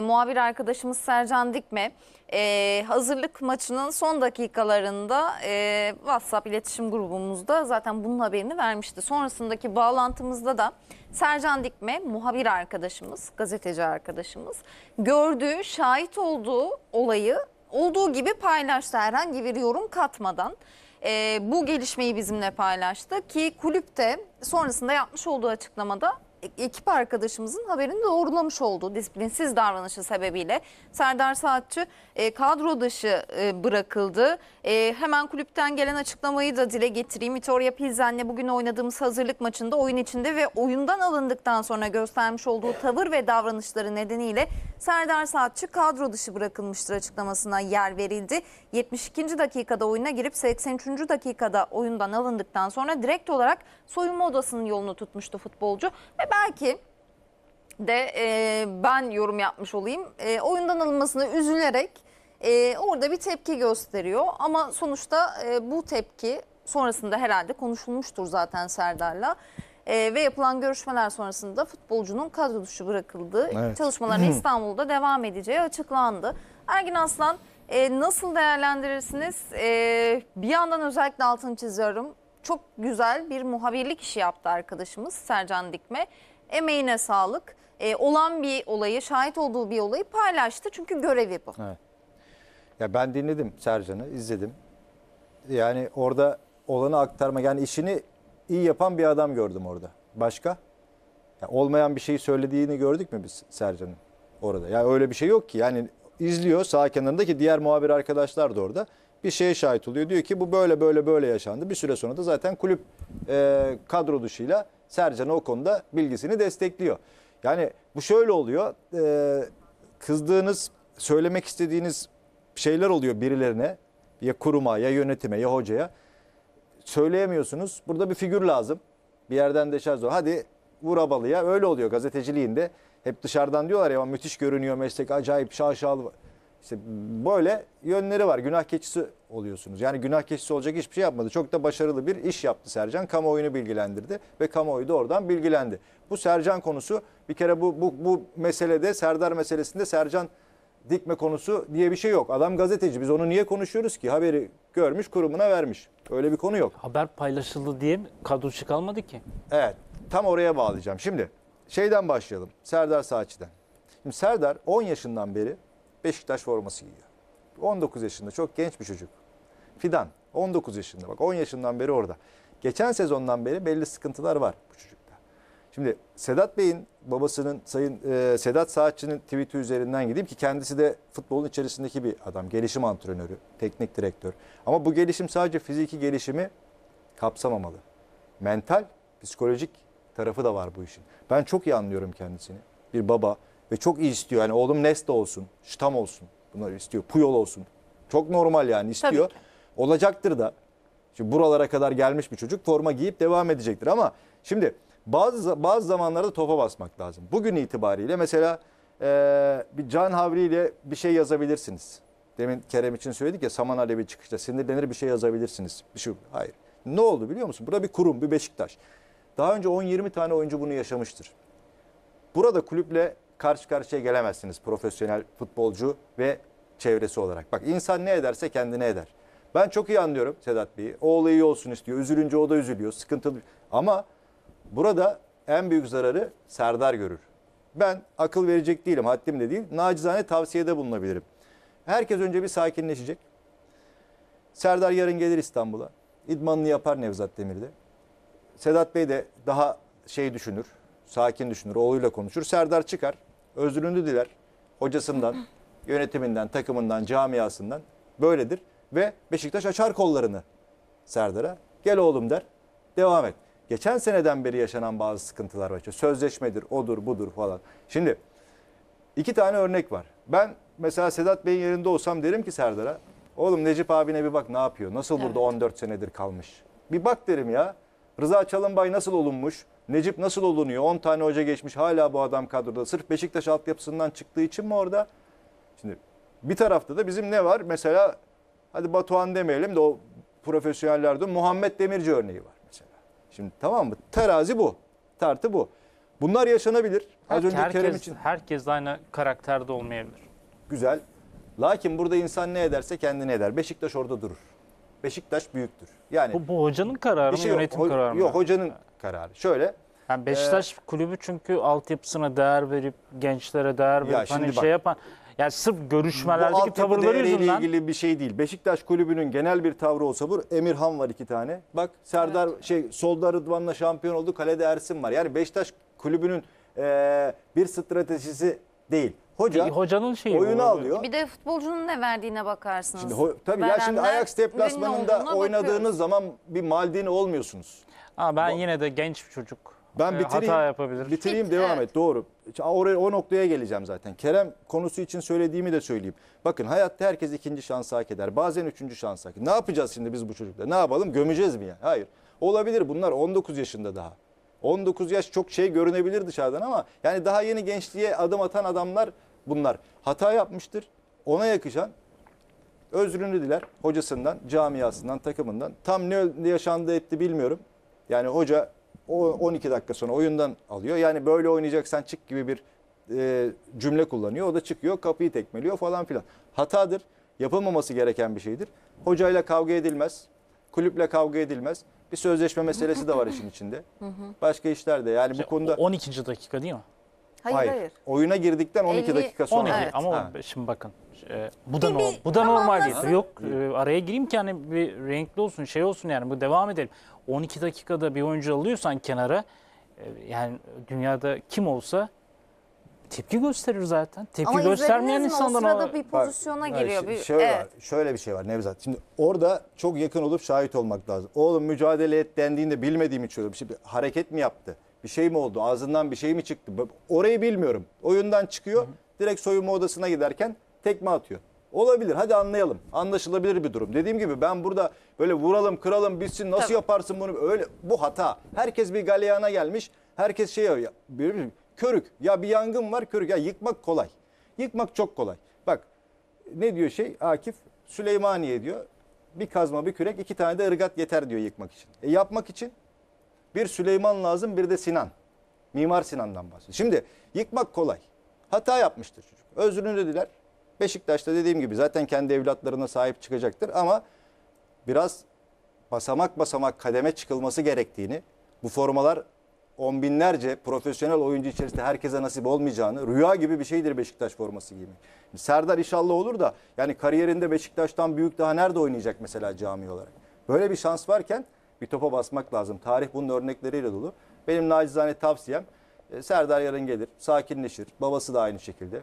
Muhabir arkadaşımız Sercan Dikme hazırlık maçının son dakikalarında WhatsApp iletişim grubumuzda zaten bunun haberini vermişti. Sonrasındaki bağlantımızda da Sercan Dikme muhabir arkadaşımız, gazeteci arkadaşımız gördüğü, şahit olduğu olayı olduğu gibi paylaştı herhangi bir yorum katmadan. Bu gelişmeyi bizimle paylaştı ki kulüpte sonrasında yapmış olduğu açıklamada ekip arkadaşımızın haberini doğrulamış olduğu disiplinsiz davranışı sebebiyle Serdar Saatçı kadro dışı bırakıldı. Hemen kulüpten gelen açıklamayı da dile getireyim. Viktoria Plzen'le bugün oynadığımız hazırlık maçında oyun içinde ve oyundan alındıktan sonra göstermiş olduğu tavır ve davranışları nedeniyle Serdar Saatçı kadro dışı bırakılmıştır açıklamasına yer verildi. 72. dakikada oyuna girip 83. dakikada oyundan alındıktan sonra direkt olarak soyunma odasının yolunu tutmuştu futbolcu ve belki de ben yorum yapmış olayım. Oyundan alınmasına üzülerek orada bir tepki gösteriyor. Ama sonuçta bu tepki sonrasında herhalde konuşulmuştur zaten Serdar'la. Ve yapılan görüşmeler sonrasında futbolcunun kadro dışı bırakıldığı çalışmaların İstanbul'da devam edeceği açıklandı. Ergün Aslan nasıl değerlendirirsiniz? Bir yandan özellikle altını çiziyorum. Çok güzel bir muhabirlik işi yaptı arkadaşımız Sercan Dikme. Emeğine sağlık. Olan bir olayı, şahit olduğu bir olayı paylaştı. Çünkü görevi bu. Evet. Ya ben dinledim Sercan'ı, izledim. Yani orada olanı aktarma, yani işini iyi yapan bir adam gördüm orada. Başka? Ya olmayan bir şeyi söylediğini gördük mü biz Sercan'ın orada? Ya öyle bir şey yok ki. Yani izliyor sağ kenarındaki diğer muhabir arkadaşlar da orada. Bir şeye şahit oluyor. Diyor ki bu böyle böyle böyle yaşandı. Bir süre sonra da zaten kulüp kadro dışıyla Sercan'a o konuda bilgisini destekliyor. Yani bu şöyle oluyor. Kızdığınız, söylemek istediğiniz şeyler oluyor birilerine. Ya kuruma, ya yönetime, ya hocaya. Söyleyemiyorsunuz. Burada bir figür lazım. Bir yerden de şarj ol. Hadi vur abalıya. Öyle oluyor gazeteciliğinde. Hep dışarıdan diyorlar ya müthiş görünüyor meslek, acayip şaşalı. İşte böyle yönleri var. Günah keçisi oluyorsunuz. Yani günah keçisi olacak hiçbir şey yapmadı. Çok da başarılı bir iş yaptı Sercan. Kamuoyunu bilgilendirdi ve kamuoyu da oradan bilgilendi. Bu Sercan konusu bir kere bu meselede, Serdar meselesinde Sercan Dikme konusu diye bir şey yok. Adam gazeteci. Biz onu niye konuşuyoruz ki? Haberi görmüş, kurumuna vermiş. Öyle bir konu yok. Haber paylaşıldı diye kadro dışı kalmadı ki. Evet. Tam oraya bağlayacağım. Şimdi şeyden başlayalım. Serdar Saatçı'dan. Şimdi Serdar 10 yaşından beri Beşiktaş forması giyiyor. 19 yaşında, çok genç bir çocuk. Fidan 19 yaşında, bak 10 yaşından beri orada. Geçen sezondan beri belli sıkıntılar var bu çocukta. Şimdi Sedat Bey'in babasının, Sayın Sedat Saatçı'nın tweet'i üzerinden gideyim ki kendisi de futbolun içerisindeki bir adam. Gelişim antrenörü, teknik direktör. Ama bu gelişim sadece fiziki gelişimi kapsamamalı. Mental, psikolojik tarafı da var bu işin. Ben çok iyi anlıyorum kendisini. Bir baba. Ve çok iyi istiyor. Yani oğlum Nesta olsun, Ştam olsun. Bunları istiyor. Puyol olsun. Çok normal yani istiyor. Olacaktır da. Şimdi buralara kadar gelmiş bir çocuk forma giyip devam edecektir. Ama şimdi bazı zamanlarda topa basmak lazım. Bugün itibariyle mesela bir Can Havri ile bir şey yazabilirsiniz. Demin Kerem için söyledik ya, Saman Alevi çıkışta sinirlenir bir şey yazabilirsiniz. Bir şey, hayır. Ne oldu biliyor musun? Burada bir kurum, bir Beşiktaş. Daha önce 10-20 tane oyuncu bunu yaşamıştır. Burada kulüple karşı karşıya gelemezsiniz profesyonel futbolcu ve çevresi olarak. Bak insan ne ederse kendine eder. Ben çok iyi anlıyorum Sedat Bey'i. Oğlu iyi olsun istiyor. Üzülünce o da üzülüyor. Sıkıntılı. Ama burada en büyük zararı Serdar görür. Ben akıl verecek değilim. Haddim de değil. Nacizane tavsiyede bulunabilirim. Herkes önce bir sakinleşecek. Serdar yarın gelir İstanbul'a. İdmanını yapar Nevzat Demir'de. Sedat Bey de daha şey düşünür. Sakin düşünür. Oğluyla konuşur. Serdar çıkar. Özrünü diler hocasından, yönetiminden, takımından, camiasından, böyledir. Ve Beşiktaş açar kollarını Serdar'a. Gel oğlum der, devam et. Geçen seneden beri yaşanan bazı sıkıntılar var. Sözleşmedir, odur, budur falan. Şimdi iki tane örnek var. Ben mesela Sedat Bey'in yerinde olsam derim ki Serdar'a, oğlum Necip abine bir bak ne yapıyor? Nasıl burada 14 senedir kalmış? Bir bak derim ya. Rıza Çalımbay nasıl olunmuş? Necip nasıl olunuyor? 10 tane hoca geçmiş, hala bu adam kadroda. Sırf Beşiktaş altyapısından çıktığı için mi orada? Şimdi bir tarafta da bizim ne var? Mesela hadi Batuhan demeyelim de o profesyonellerde Muhammed Demirci örneği var mesela. Şimdi tamam mı? Terazi bu. Tartı bu. Bunlar yaşanabilir. Az önce Kerem için herkes aynı karakterde olmayabilir. Güzel. Lakin burada insan ne ederse kendini eder. Beşiktaş orada durur. Beşiktaş büyüktür. Yani bu hocanın kararı mı, yönetim kararı mı? Yok, hocanın kararı. Şöyle. Yani Beşiktaş kulübü çünkü altyapısına değer verip gençlere değer verip hani şey yapan. Yani sırf görüşmelerdeki tavırları yüzünden ilgili bir şey değil. Beşiktaş kulübünün genel bir tavrı olsa bu. Emirhan var 2 tane. Bak Serdar solda Rıdvan'la şampiyon oldu. Kalede Ersin var. Yani Beşiktaş kulübünün bir stratejisi değil. Hocanın şeyi oyunu alıyor. Bir de futbolcunun ne verdiğine bakarsınız. Şimdi tabii ya şimdi Ajax deplasmanında oynadığınız zaman bir Maldini olmuyorsunuz. Ama ben yine de genç bir çocuk. Ben hata yapabilir. Bitireyim devam et. Doğru. Oraya, o noktaya geleceğim zaten. Kerem konusu için söylediğimi de söyleyeyim. Bakın hayatta herkes 2. şansı hak eder. Bazen 3. şansı hak eder. Ne yapacağız şimdi biz bu çocukla? Ne yapalım? Gömeceğiz mi yani? Hayır. Olabilir bunlar 19 yaşında daha. 19 yaş çok şey görünebilir dışarıdan ama yani daha yeni gençliğe adım atan adamlar bunlar. Hata yapmıştır. Ona yakışan özrünü diler hocasından, camiasından, takımından. Tam ne yaşandı etti bilmiyorum. Yani hoca o 12 dakika sonra oyundan alıyor. Yani böyle oynayacaksan çık gibi bir cümle kullanıyor. O da çıkıyor, kapıyı tekmeliyor falan filan. Hatadır. Yapılmaması gereken bir şeydir. Hocayla kavga edilmez. Kulüple kavga edilmez. Bir sözleşme meselesi de var işin içinde. Başka işler de yani bu konuda. 12. dakika değil mi? Hayır. Oyuna girdikten 12 dakika sonra. 12. Evet. Ama şimdi bakın. Bu da normal değil. Yok araya gireyim ki hani bir renkli olsun, şey olsun yani bu devam edelim. 12 dakikada bir oyuncu alıyorsan kenara yani dünyada kim olsa tepki gösterir zaten. Tepki ama göstermeyen insanlar o sırada bir pozisyona giriyor. Şöyle bir şey var Nevzat. Şimdi orada çok yakın olup şahit olmak lazım. Oğlum mücadele et dendiğinde bilmediğim için öyle bir şey. Hareket mi yaptı? Bir şey mi oldu? Ağzından bir şey mi çıktı? Orayı bilmiyorum. Oyundan çıkıyor. Direkt soyunma odasına giderken tekme atıyor. Olabilir. Hadi anlayalım. Anlaşılabilir bir durum. Dediğim gibi ben burada böyle vuralım, kıralım, bitsin, nasıl yaparsın bunu? Öyle bu hata. Herkes bir galeyana gelmiş. Herkes şey yapıyor. Körük. Ya bir yangın var körük. Ya yıkmak kolay. Yıkmak çok kolay. Bak ne diyor Akif? Süleymaniye diyor. Bir kazma, bir kürek, 2 tane de ırgat yeter diyor yıkmak için. Yapmak için bir Süleyman lazım, bir de Sinan. Mimar Sinan'dan bahsediyor. Şimdi yıkmak kolay. Hata yapmıştır çocuk. Özrünü diler. Beşiktaş'ta dediğim gibi zaten kendi evlatlarına sahip çıkacaktır ama biraz basamak basamak kademe çıkılması gerektiğini, bu formalar on binlerce profesyonel oyuncu içerisinde herkese nasip olmayacağını, rüya gibi bir şeydir Beşiktaş forması giymek. Serdar inşallah olur da yani kariyerinde Beşiktaş'tan büyük daha nerede oynayacak mesela cami olarak? Böyle bir şans varken bir topa basmak lazım. Tarih bunun örnekleriyle dolu. Benim nacizane tavsiyem Serdar yarın gelir, sakinleşir. Babası da aynı şekilde.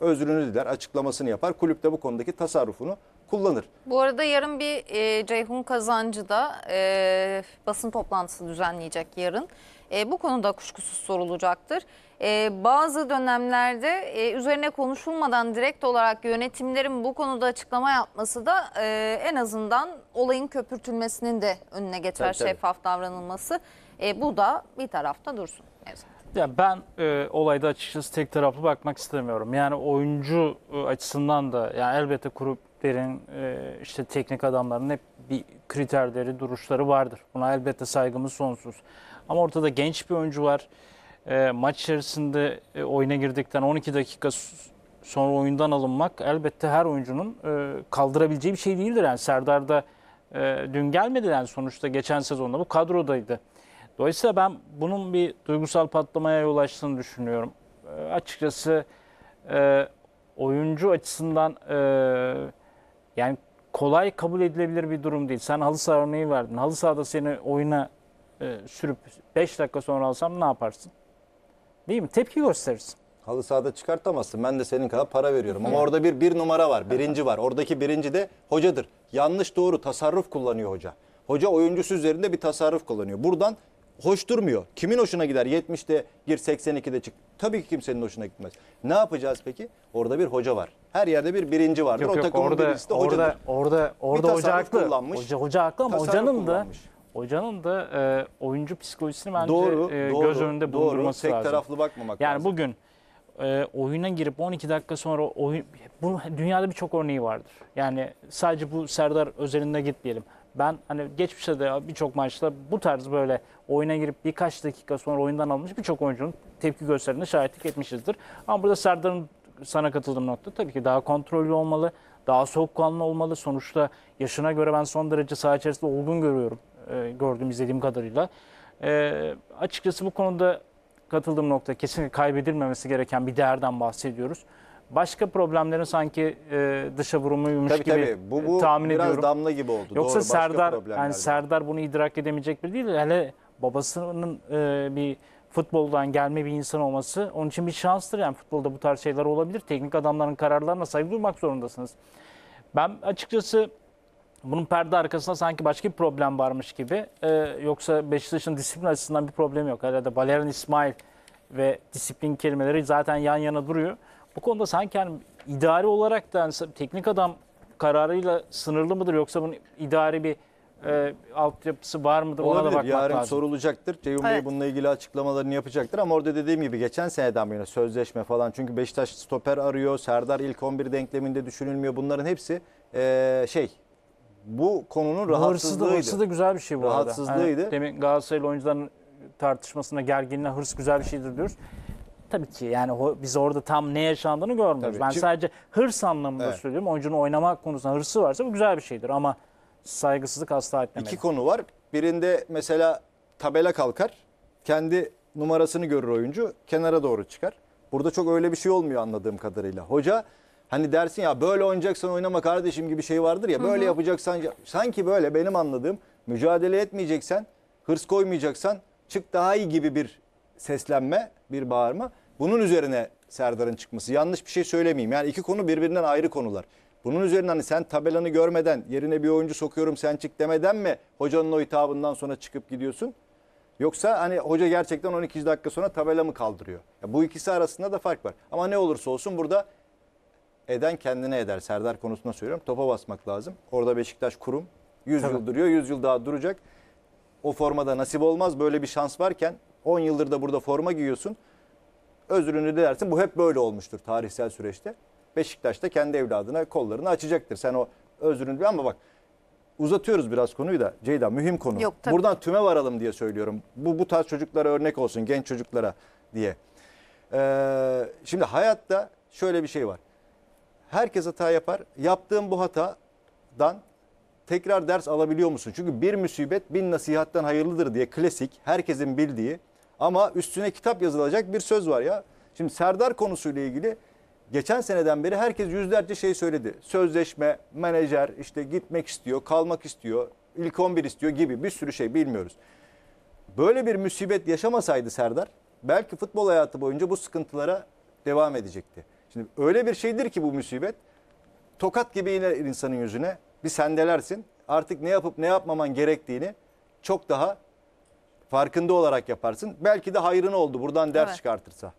Özrünü diler, açıklamasını yapar. Kulüpte bu konudaki tasarrufunu kullanır. Bu arada yarın bir Ceyhun Kazancı da basın toplantısı düzenleyecek yarın. Bu konuda kuşkusuz sorulacaktır. Bazı dönemlerde üzerine konuşulmadan direkt olarak yönetimlerin bu konuda açıklama yapması da en azından olayın köpürtülmesinin de önüne geçer, şeffaf davranılması. Bu da bir tarafta dursun. Evet. Ya ben olayda açıkçası tek taraflı bakmak istemiyorum. Yani oyuncu açısından da yani elbette kulüplerin işte teknik adamların hep bir kriterleri, duruşları vardır. Buna elbette saygımız sonsuz. Ama ortada genç bir oyuncu var. Maç içerisinde oyuna girdikten 12 dakika sonra oyundan alınmak elbette her oyuncunun kaldırabileceği bir şey değildir. Yani Serdar da dün gelmedi yani sonuçta geçen sezonda bu kadrodaydı. Dolayısıyla ben bunun bir duygusal patlamaya yol açtığını düşünüyorum. Açıkçası oyuncu açısından yani kolay kabul edilebilir bir durum değil. Sen halı saha örneği verdin. Halı sahada seni oyuna sürüp 5 dakika sonra alsam ne yaparsın? Değil mi? Tepki gösterirsin. Halı sahada çıkartamazsın. Ben de senin kadar para veriyorum. Ama orada bir numara var. Birinci var. Oradaki birinci de hocadır. Yanlış doğru tasarruf kullanıyor hoca. Hoca oyuncusu üzerinde bir tasarruf kullanıyor. Buradan hoş durmuyor. Kimin hoşuna gider? 70'te gir, 82'de çık. Tabii ki kimsenin hoşuna gitmez. Ne yapacağız peki? Orada bir hoca var. Her yerde bir birinci vardır. Yok, o takımın birisi de hocadır. Orada hoca haklı. Hoca haklı ama hocanın da oyuncu psikolojisini bence göz önünde bulundurması lazım. Tek taraflı bakmamak lazım. Yani bugün oyuna girip 12 dakika sonra bunun dünyada birçok örneği vardır. Yani sadece bu Serdar özelinde gitmeyelim. Ben hani geçmişte de birçok maçta bu tarz böyle oyuna girip birkaç dakika sonra oyundan alınmış birçok oyuncunun tepki gösterdiğine şahitlik etmişizdir. Ama burada Serdar'ın sana katıldığım nokta tabii ki daha kontrollü olmalı, daha soğukkanlı olmalı. Sonuçta yaşına göre ben son derece saha içerisinde olgun görüyorum, izlediğim kadarıyla. Açıkçası bu konuda katıldığım nokta kesinlikle kaybedilmemesi gereken bir değerden bahsediyoruz. Başka problemlerin sanki dışa vurumuymuş gibi tahmin ediyorum. Tabii tahmin biraz ediyorum. Damla gibi oldu. Yoksa doğru, Serdar, yani Serdar bunu idrak edemeyecek biri değil. Hele babasının bir futboldan gelme bir insan olması onun için bir şanstır. Yani futbolda bu tarz şeyler olabilir. Teknik adamların kararlarına saygı duymak zorundasınız. Ben açıkçası bunun perde arkasında sanki başka bir problem varmış gibi. Yoksa Beşiktaş'ın disiplin açısından bir problemi yok. Herhalde Balerian İsmail ve disiplin kelimeleri zaten yan yana duruyor. Bu konuda sanki yani idari olarak da yani teknik adam kararıyla sınırlı mıdır, yoksa bunun idari bir altyapısı var mıdır? Olabilir. Ona da bakmak yarın lazım. Sorulacaktır. Ceyhun Bey bununla ilgili açıklamalarını yapacaktır. Ama orada dediğim gibi geçen seneden beri sözleşme falan. Çünkü Beşiktaş stoper arıyor. Serdar ilk 11 denkleminde düşünülmüyor. Bunların hepsi bu konunun rahatsızlığıydı. Hırsı da güzel bir şey bu rahatsızlığıydı. Yani demin Galatasaraylı oyuncuların tartışmasına, gerginliğe hırs güzel bir şeydir diyoruz. Tabii ki yani biz orada tam ne yaşandığını görmüyoruz. Tabii. Ben sadece hırs anlamında söylüyorum. Oyuncunun oynama konusunda hırsı varsa bu güzel bir şeydir ama saygısızlık asla etmemeli. İki konu var. Birinde mesela tabela kalkar. Kendi numarasını görür oyuncu. Kenara doğru çıkar. Burada çok öyle bir şey olmuyor anladığım kadarıyla. Hoca hani dersin ya böyle oynayacaksan oynama kardeşim gibi şey vardır ya. Böyle yapacaksan sanki böyle benim anladığım mücadele etmeyeceksen, hırs koymayacaksan çık daha iyi gibi bir seslenme, bir bağırma. Bunun üzerine Serdar'ın çıkması. Yanlış bir şey söylemeyeyim. Yani iki konu birbirinden ayrı konular. Bunun üzerine hani sen tabelanı görmeden yerine bir oyuncu sokuyorum sen çık demeden mi hocanın o hitabından sonra çıkıp gidiyorsun? Yoksa hani hoca gerçekten 12 dakika sonra tabela mı kaldırıyor? Ya bu ikisi arasında da fark var. Ama ne olursa olsun burada eden kendine eder. Serdar konusunda söylüyorum. Topa basmak lazım. Orada Beşiktaş kurum. 100 yıl duruyor. 100 yıl daha duracak. O formada nasip olmaz. Böyle bir şans varken 10 yıldır da burada forma giyiyorsun. Özrünü dilersin. Bu hep böyle olmuştur tarihsel süreçte. Beşiktaş da kendi evladına kollarını açacaktır. Sen o özrünü... Ama bak uzatıyoruz biraz konuyu da Ceyda, mühim konu. Yok, buradan tüme varalım diye söylüyorum. Bu tarz çocuklara örnek olsun, genç çocuklara diye. Şimdi hayatta şöyle bir şey var. Herkes hata yapar. Yaptığın bu hatadan tekrar ders alabiliyor musun? Çünkü bir musibet bin nasihattan hayırlıdır diye klasik, herkesin bildiği ama üstüne kitap yazılacak bir söz var ya. Şimdi Serdar konusuyla ilgili geçen seneden beri herkes yüzlerce şey söyledi. Sözleşme, menajer, işte gitmek istiyor, kalmak istiyor, ilk 11 istiyor gibi bir sürü şey bilmiyoruz. Böyle bir musibet yaşamasaydı Serdar belki futbol hayatı boyunca bu sıkıntılara devam edecekti. Şimdi öyle bir şeydir ki bu musibet tokat gibi iner insanın yüzüne, bir sendelersin. Artık ne yapıp ne yapmaman gerektiğini çok daha farkında olarak yaparsın. Belki de hayrına oldu buradan ders çıkartırsa.